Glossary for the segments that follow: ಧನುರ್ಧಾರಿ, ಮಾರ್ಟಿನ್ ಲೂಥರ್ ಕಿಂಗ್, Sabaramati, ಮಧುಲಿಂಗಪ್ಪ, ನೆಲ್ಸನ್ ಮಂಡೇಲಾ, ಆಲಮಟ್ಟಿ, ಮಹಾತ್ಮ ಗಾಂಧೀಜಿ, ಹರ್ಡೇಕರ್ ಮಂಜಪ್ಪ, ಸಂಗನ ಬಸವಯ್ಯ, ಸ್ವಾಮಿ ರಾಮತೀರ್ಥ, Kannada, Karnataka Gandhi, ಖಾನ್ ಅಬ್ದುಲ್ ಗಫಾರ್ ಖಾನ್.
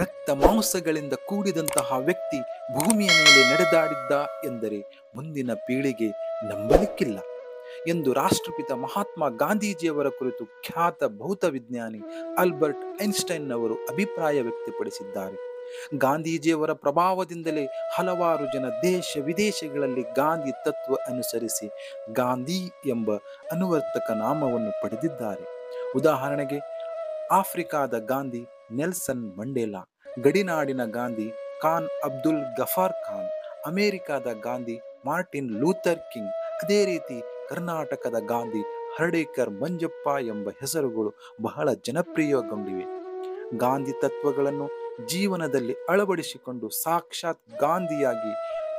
ರಕ್ತ ಮಾಂಸಗಳಿಂದ ಕೂಡಿದಂತಹ ವ್ಯಕ್ತಿ ಭೂಮಿಯ ಮೇಲೆ ನಡೆದಾಡಿದ್ದ ಎಂದರೆ ಮುಂದಿನ ಪೀಳಿಗೆ ನಂಬಲಿಕ್ಕಿಲ್ಲ ಎಂದು ರಾಷ್ಟ್ರಪಿತ ಮಹಾತ್ಮ ಗಾಂಧೀಜಿಯವರ ಕುರಿತು ಖ್ಯಾತ ಭೌತ ವಿಜ್ಞಾನಿ ಆಲ್ಬರ್ಟ್ ಐನ್ಸ್ಟೈನ್ನವರು ಅಭಿಪ್ರಾಯ ವ್ಯಕ್ತಪಡಿಸಿದ್ದಾರೆ. ಗಾಂಧೀಜಿಯವರ ಪ್ರಭಾವದಿಂದಲೇ ಹಲವಾರು ಜನ ದೇಶ ವಿದೇಶಗಳಲ್ಲಿ ಗಾಂಧಿ ತತ್ವ ಅನುಸರಿಸಿ ಗಾಂಧಿ ಎಂಬ ಅನುವರ್ತಕ ನಾಮವನ್ನು ಪಡೆದಿದ್ದಾರೆ. ಉದಾಹರಣೆಗೆ ಆಫ್ರಿಕಾದ ಗಾಂಧಿ ನೆಲ್ಸನ್ ಮಂಡೇಲಾ, ಗಡಿನಾಡಿನ ಗಾಂಧಿ ಖಾನ್ ಅಬ್ದುಲ್ ಗಫಾರ್ ಖಾನ್, ಅಮೆರಿಕಾದ ಗಾಂಧಿ ಮಾರ್ಟಿನ್ ಲೂಥರ್ ಕಿಂಗ್, ಅದೇ ರೀತಿ ಕರ್ನಾಟಕದ ಗಾಂಧಿ ಹರ್ಡೇಕರ್ ಮಂಜಪ್ಪ ಎಂಬ ಹೆಸರುಗಳು ಬಹಳ ಜನಪ್ರಿಯಗೊಂಡಿವೆ. ಗಾಂಧಿ ತತ್ವಗಳನ್ನು ಜೀವನದಲ್ಲಿ ಅಳವಡಿಸಿಕೊಂಡು ಸಾಕ್ಷಾತ್ ಗಾಂಧಿಯಾಗಿ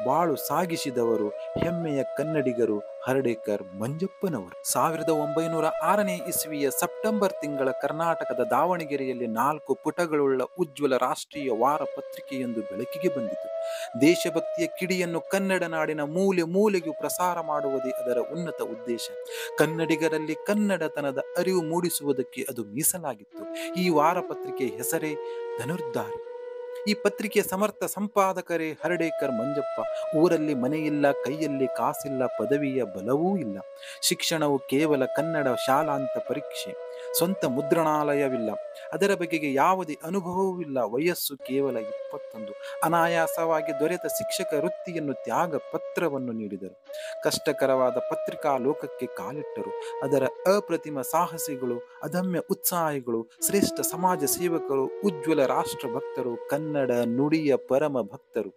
ಬಾಳು ಸಾಗಿಸಿದವರು ಹೆಮ್ಮೆಯ ಕನ್ನಡಿಗರು ಹರ್ಡೇಕರ್ ಮಂಜಪ್ಪನವರು. 1906ನೇ ಇಸವಿಯ ಸೆಪ್ಟೆಂಬರ್ ತಿಂಗಳ ಕರ್ನಾಟಕದ ದಾವಣಗೆರೆಯಲ್ಲಿ 4 ಪುಟಗಳುಳ್ಳ ಉಜ್ವಲ ರಾಷ್ಟ್ರೀಯ ವಾರ ಪತ್ರಿಕೆಯೊಂದು ಬೆಳಕಿಗೆ ಬಂದಿತು. ದೇಶಭಕ್ತಿಯ ಕಿಡಿಯನ್ನು ಕನ್ನಡ ನಾಡಿನ ಮೂಲೆ ಮೂಲೆಗೂ ಪ್ರಸಾರ ಮಾಡುವುದೇ ಅದರ ಉನ್ನತ ಉದ್ದೇಶ. ಕನ್ನಡಿಗರಲ್ಲಿ ಕನ್ನಡತನದ ಅರಿವು ಮೂಡಿಸುವುದಕ್ಕೆ ಅದು ಮೀಸಲಾಗಿತ್ತು. ಈ ವಾರ ಪತ್ರಿಕೆ ಹೆಸರೇ ಧನುರ್ಧಾರಿ. ಈ ಪತ್ರಿಕೆಯ ಸಮರ್ಥ ಸಂಪಾದಕರೇ ಹರ್ಡೇಕರ್ ಮಂಜಪ್ಪ. ಊರಲ್ಲಿ ಮನೆಯಿಲ್ಲ, ಕೈಯಲ್ಲಿ ಕಾಸಿಲ್ಲ, ಪದವಿಯ ಬಲವೂ ಇಲ್ಲ, ಶಿಕ್ಷಣವು ಕೇವಲ ಕನ್ನಡ ಶಾಲಾಂತ ಪರೀಕ್ಷೆ, ಸ್ವಂತ ಮುದ್ರಣಾಲಯವಿಲ್ಲ, ಅದರ ಬಗೆಗೆ ಯಾವುದೇ ಅನುಭವವೂ ಇಲ್ಲ, ವಯಸ್ಸು ಕೇವಲ 21, ಅನಾಯಾಸವಾಗಿ ದೊರೆತ ಶಿಕ್ಷಕ ವೃತ್ತಿಯನ್ನು ತ್ಯಾಗ ಪತ್ರವನ್ನು ನೀಡಿದರು. ಕಷ್ಟಕರವಾದ ಪತ್ರಿಕಾ ಲೋಕಕ್ಕೆ ಕಾಲಿಟ್ಟರು. ಅದರ ಅಪ್ರತಿಮ ಸಾಹಸಿಗಳು, ಅದಮ್ಯ ಉತ್ಸಾಹಿಗಳು, ಶ್ರೇಷ್ಠ ಸಮಾಜ ಸೇವಕರು, ಉಜ್ವಲ ರಾಷ್ಟ್ರ ಭಕ್ತರು, ಕನ್ನಡ ನುಡಿಯ ಪರಮ ಭಕ್ತರು.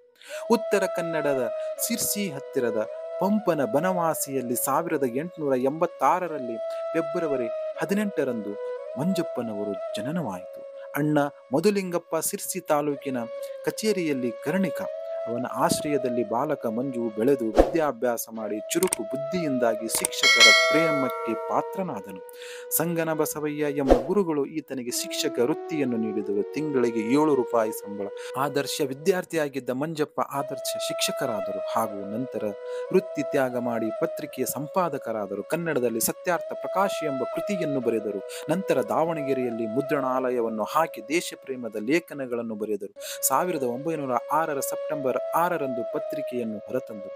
ಉತ್ತರ ಕನ್ನಡದ ಸಿರ್ಸಿ ಹತ್ತಿರದ ಪಂಪನ ಬನವಾಸಿಯಲ್ಲಿ 1886ರಲ್ಲಿ ಫೆಬ್ರವರಿ 18ರಂದು ಮಂಜಪ್ಪನವರು ಜನನವಾಯಿತು. ಅಣ್ಣ ಮಧುಲಿಂಗಪ್ಪ ಸಿರ್ಸಿ ತಾಲೂಕಿನ ಕಚೇರಿಯಲ್ಲಿ ಕರ್ಣಿಕ. ಅವನ ಆಶ್ರಯದಲ್ಲಿ ಬಾಲಕ ಮಂಜು ಬೆಳೆದು ವಿದ್ಯಾಭ್ಯಾಸ ಮಾಡಿ ಚುರುಕು ಬುದ್ಧಿಯಿಂದಾಗಿ ಶಿಕ್ಷಕರ ಪ್ರೇಮಕ್ಕೆ ಪಾತ್ರನಾದನು. ಸಂಗನ ಬಸವಯ್ಯ ಎಂಬ ಗುರುಗಳು ಈತನಿಗೆ ಶಿಕ್ಷಕ ವೃತ್ತಿಯನ್ನು ನೀಡಿದರು. ತಿಂಗಳಿಗೆ 7 ರೂಪಾಯಿ ಸಂಬಳ. ಆದರ್ಶ ವಿದ್ಯಾರ್ಥಿಯಾಗಿದ್ದ ಮಂಜಪ್ಪ ಆದರ್ಶ ಶಿಕ್ಷಕರಾದರು ಹಾಗೂ ನಂತರ ವೃತ್ತಿ ತ್ಯಾಗ ಮಾಡಿ ಪತ್ರಿಕೆಯ ಸಂಪಾದಕರಾದರು. ಕನ್ನಡದಲ್ಲಿ ಸತ್ಯಾರ್ಥ ಪ್ರಕಾಶ್ ಎಂಬ ಕೃತಿಯನ್ನು ಬರೆದರು. ನಂತರ ದಾವಣಗೆರೆಯಲ್ಲಿ ಮುದ್ರಣಾಲಯವನ್ನು ಹಾಕಿ ದೇಶಪ್ರೇಮದ ಲೇಖನಗಳನ್ನು ಬರೆದರು. 1906ರ ಸೆಪ್ಟೆಂಬರ್ 6ರಂದು ಪತ್ರಿಕೆಯನ್ನು ಹೊರತಂದು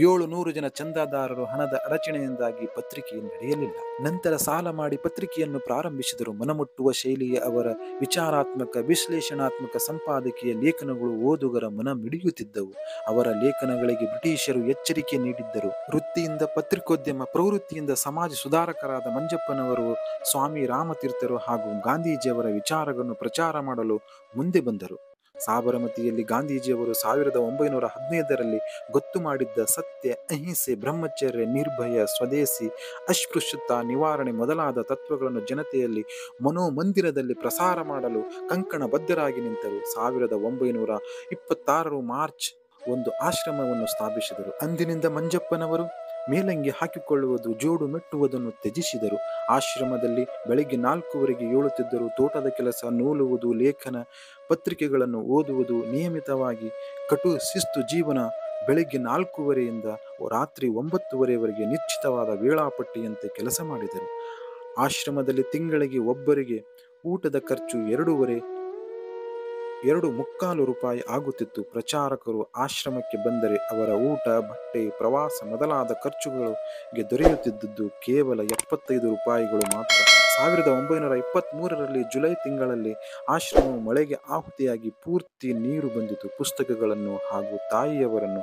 700 ಜನ ಚಂದಾದಾರರು. ಹಣದ ಅಡಚಣೆಯಿಂದಾಗಿ ಪತ್ರಿಕೆ ನಡೆಯಲಿಲ್ಲ. ನಂತರ ಸಾಲ ಮಾಡಿ ಪತ್ರಿಕೆಯನ್ನು ಪ್ರಾರಂಭಿಸಿದರು. ಮನಮುಟ್ಟುವ ಶೈಲಿಯ ಅವರ ವಿಚಾರಾತ್ಮಕ ವಿಶ್ಲೇಷಣಾತ್ಮಕ ಸಂಪಾದಕೀಯ ಲೇಖನಗಳು ಓದುಗರ ಮನ ಮಿಡಿಯುತ್ತಿದ್ದವು. ಅವರ ಲೇಖನಗಳಿಗೆ ಬ್ರಿಟಿಷರು ಎಚ್ಚರಿಕೆ ನೀಡಿದ್ದರು. ವೃತ್ತಿಯಿಂದ ಪತ್ರಿಕೋದ್ಯಮ, ಪ್ರವೃತ್ತಿಯಿಂದ ಸಮಾಜ ಸುಧಾರಕರಾದ ಮಂಜಪ್ಪನವರು ಸ್ವಾಮಿ ರಾಮತೀರ್ಥರು ಹಾಗೂ ಗಾಂಧೀಜಿಯವರ ವಿಚಾರಗಳನ್ನು ಪ್ರಚಾರ ಮಾಡಲು ಮುಂದೆ ಬಂದರು. ಸಾಬರಮತಿಯಲ್ಲಿ ಗಾಂಧೀಜಿಯವರು 1915ರಲ್ಲಿ ಗೊತ್ತು ಮಾಡಿದ್ದ ಸತ್ಯ, ಅಹಿಂಸೆ, ಬ್ರಹ್ಮಚರ್ಯ, ನಿರ್ಭಯ, ಸ್ವದೇಶಿ, ಅಸ್ಪೃಶ್ಯತಾ ನಿವಾರಣೆ ಮೊದಲಾದ ತತ್ವಗಳನ್ನು ಜನತೆಯಲ್ಲಿ ಮನೋಮಂದಿರದಲ್ಲಿ ಪ್ರಸಾರ ಮಾಡಲು ಕಂಕಣಬದ್ಧರಾಗಿ ನಿಂತರು. 1926 ಮಾರ್ಚ್ 1 ಆಶ್ರಮವನ್ನು ಸ್ಥಾಪಿಸಿದರು. ಅಂದಿನಿಂದ ಮಂಜಪ್ಪನವರು ಮೇಲಂಗಿ ಹಾಕಿಕೊಳ್ಳುವುದು, ಜೋಡು ಮೆಟ್ಟುವುದನ್ನು ತ್ಯಜಿಸಿದರು. ಆಶ್ರಮದಲ್ಲಿ ಬೆಳಗ್ಗೆ 4 ಗಂಟೆವರೆಗೆ ಏಳುತ್ತಿದ್ದರು. ತೋಟದ ಕೆಲಸ, ನೂಲುವುದು, ಲೇಖನ, ಪತ್ರಿಕೆಗಳನ್ನು ಓದುವುದು, ನಿಯಮಿತವಾಗಿ ಕಟು ಶಿಸ್ತು ಜೀವನ. ಬೆಳಗ್ಗೆ 4 ಗಂಟೆಯಿಂದ ರಾತ್ರಿ 9 ಗಂಟೆವರೆಗೆ ನಿಶ್ಚಿತವಾದ ವೇಳಾಪಟ್ಟಿಯಂತೆ ಕೆಲಸ ಮಾಡಿದರು. ಆಶ್ರಮದಲ್ಲಿ ತಿಂಗಳಿಗೆ ಒಬ್ಬರಿಗೆ ಊಟದ ಖರ್ಚು 2.75 ರೂಪಾಯಿ ಆಗುತ್ತಿತ್ತು. ಪ್ರಚಾರಕರು ಆಶ್ರಮಕ್ಕೆ ಬಂದರೆ ಅವರ ಊಟ, ಬಟ್ಟೆ, ಪ್ರವಾಸ ಮೊದಲಾದ ಖರ್ಚುಗಳಿಗೆ ದೊರೆಯುತ್ತಿದ್ದುದು ಕೇವಲ 75 ರೂಪಾಯಿಗಳು ಮಾತ್ರ. 1923ರಲ್ಲಿ ಜುಲೈ ತಿಂಗಳಲ್ಲಿ ಆಶ್ರಮವು ಮಳೆಗೆ ಆಹುತಿಯಾಗಿ ಪೂರ್ತಿ ನೀರು ಬಂದಿತು. ಪುಸ್ತಕಗಳನ್ನು ಹಾಗೂ ತಾಯಿಯವರನ್ನು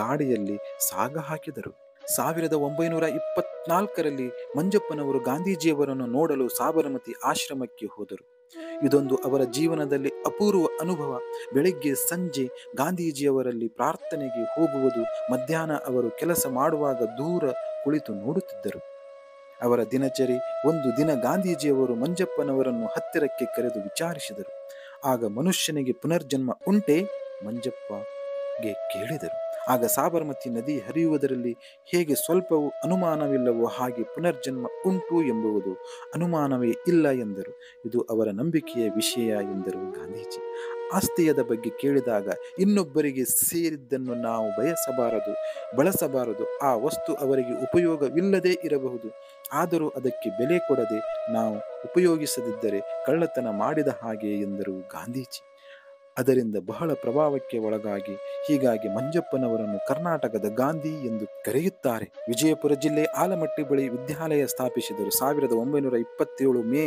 ಗಾಡಿಯಲ್ಲಿ ಸಾಗ ಹಾಕಿದರು. 1924ರಲ್ಲಿ ಮಂಜಪ್ಪನವರು ಗಾಂಧೀಜಿಯವರನ್ನು ನೋಡಲು ಸಾಬರಮತಿ ಆಶ್ರಮಕ್ಕೆ ಹೋದರು. ಇದೊಂದು ಅವರ ಜೀವನದಲ್ಲಿ ಅಪೂರ್ವ ಅನುಭವ. ಬೆಳಗ್ಗೆ ಸಂಜೆ ಗಾಂಧೀಜಿಯವರಲ್ಲಿ ಪ್ರಾರ್ಥನೆಗೆ ಹೋಗುವುದು. ಮಧ್ಯಾಹ್ನ ಅವರು ಕೆಲಸ ಮಾಡುವಾಗ ದೂರ ಕುಳಿತು ನೋಡುತ್ತಿದ್ದರು. ಅವರ ದಿನಚರಿ. ಒಂದು ದಿನ ಗಾಂಧೀಜಿಯವರು ಮಂಜಪ್ಪನವರನ್ನು ಹತ್ತಿರಕ್ಕೆ ಕರೆದು ವಿಚಾರಿಸಿದರು. ಆಗ ಮನುಷ್ಯನಿಗೆ ಪುನರ್ಜನ್ಮ ಉಂಟೆ? ಮಂಜಪ್ಪಗೆ ಕೇಳಿದರು. ಆಗ ಸಾಬರಮತಿ ನದಿ ಹರಿಯುವುದರಲ್ಲಿ ಹೇಗೆ ಸ್ವಲ್ಪವೂ ಅನುಮಾನವಿಲ್ಲವೋ ಹಾಗೆ ಪುನರ್ಜನ್ಮ ಉಂಟು ಎಂಬುವುದು ಅನುಮಾನವೇ ಇಲ್ಲ ಎಂದರು. ಇದು ಅವರ ನಂಬಿಕೆಯ ವಿಷಯ ಎಂದರು ಗಾಂಧೀಜಿ. ಆಸ್ತಿಯದ ಬಗ್ಗೆ ಕೇಳಿದಾಗ ಇನ್ನೊಬ್ಬರಿಗೆ ಸೇರಿದ್ದನ್ನು ನಾವು ಬಯಸಬಾರದು, ಬಳಸಬಾರದು. ಆ ವಸ್ತು ಅವರಿಗೆ ಉಪಯೋಗವಿಲ್ಲದೇ ಇರಬಹುದು, ಆದರೂ ಅದಕ್ಕೆ ಬೆಲೆ ಕೊಡದೆ ನಾವು ಉಪಯೋಗಿಸದಿದ್ದರೆ ಕಳ್ಳತನ ಮಾಡಿದ ಹಾಗೆ ಎಂದರು ಗಾಂಧೀಜಿ. ಅದರಿಂದ ಬಹಳ ಪ್ರಭಾವಕ್ಕೆ ಒಳಗಾಗಿ ಹೀಗಾಗಿ ಮಂಜಪ್ಪನವರನ್ನು ಕರ್ನಾಟಕದ ಗಾಂಧಿ ಎಂದು ಕರೆಯುತ್ತಾರೆ. ವಿಜಯಪುರ ಜಿಲ್ಲೆ ಆಲಮಟ್ಟಿ ಬಳಿ ವಿದ್ಯಾಲಯ ಸ್ಥಾಪಿಸಿದರು. 1927 ಮೇ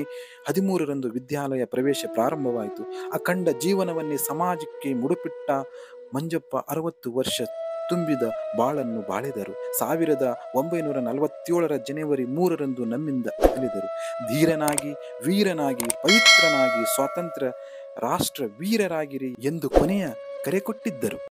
13ರಂದು ವಿದ್ಯಾಲಯ ಪ್ರವೇಶ ಪ್ರಾರಂಭವಾಯಿತು. ಅಖಂಡ ಜೀವನವನ್ನೇ ಸಮಾಜಕ್ಕೆ ಮುಡುಪಿಟ್ಟ ಮಂಜಪ್ಪ 60 ವರ್ಷ ತುಂಬಿದ ಬಾಳನ್ನು ಬಾಳೆದರು. 1947ರ ಜನವರಿ 3ರಂದು ನಮ್ಮಿಂದ ಅಗಲಿದರು. ಧೀರನಾಗಿ, ವೀರನಾಗಿ, ಪವಿತ್ರನಾಗಿ, ಸ್ವಾತಂತ್ರ್ಯ ರಾಷ್ಟ್ರ ವೀರರಾಗಿರಿ ಎಂದು ಕೊನೆಯ ಕರೆ ಕೊಟ್ಟಿದ್ದರು.